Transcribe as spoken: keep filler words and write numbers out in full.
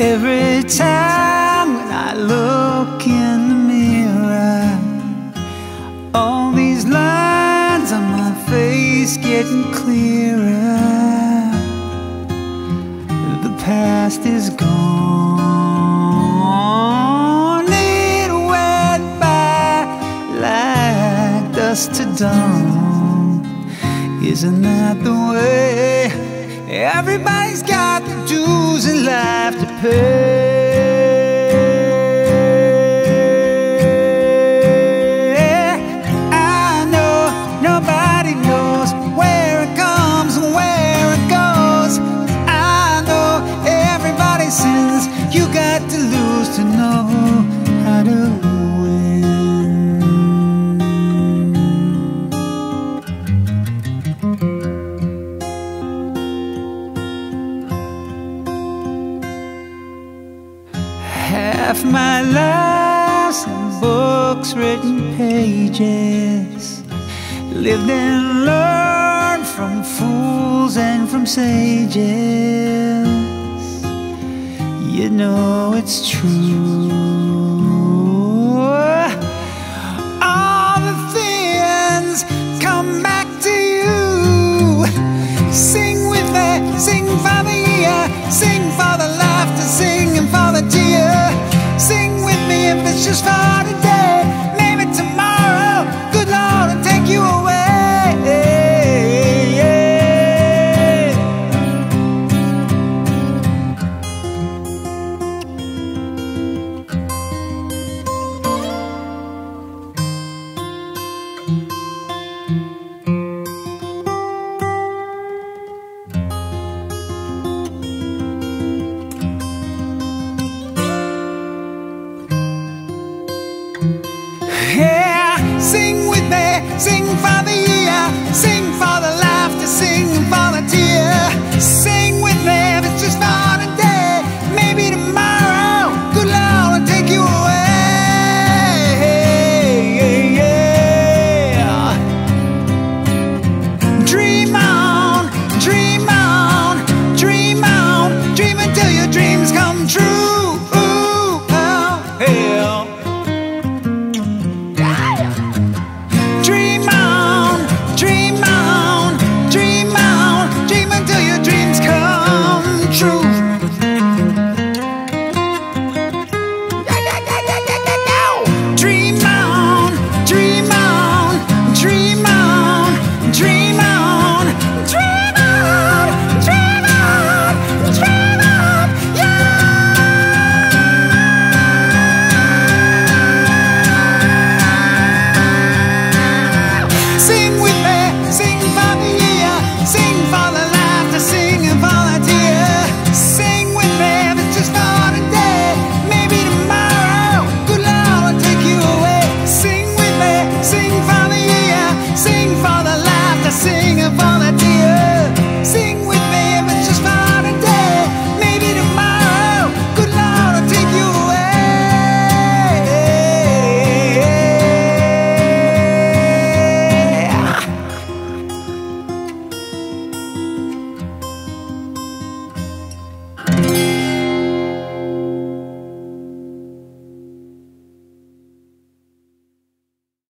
Every time when I look in the mirror, all these lines on my face getting clearer. The past is gone, it went by like dust to dawn. Isn't that the way? Everybody's got the dues in life to pay. I know nobody knows where it comes and where it goes. I know everybody sins. You got to lose to know how to win. Half my life's in books, written pages, lived and learned from fools and from sages. You know it's true. All the things come back to you. Sing with me, sing for the year, sing for the laughter, sing and for the tear. Sing with me if it's just for today. Maybe tomorrow, good Lord, will take you away. Yeah, sing with me, sing for the year, sing for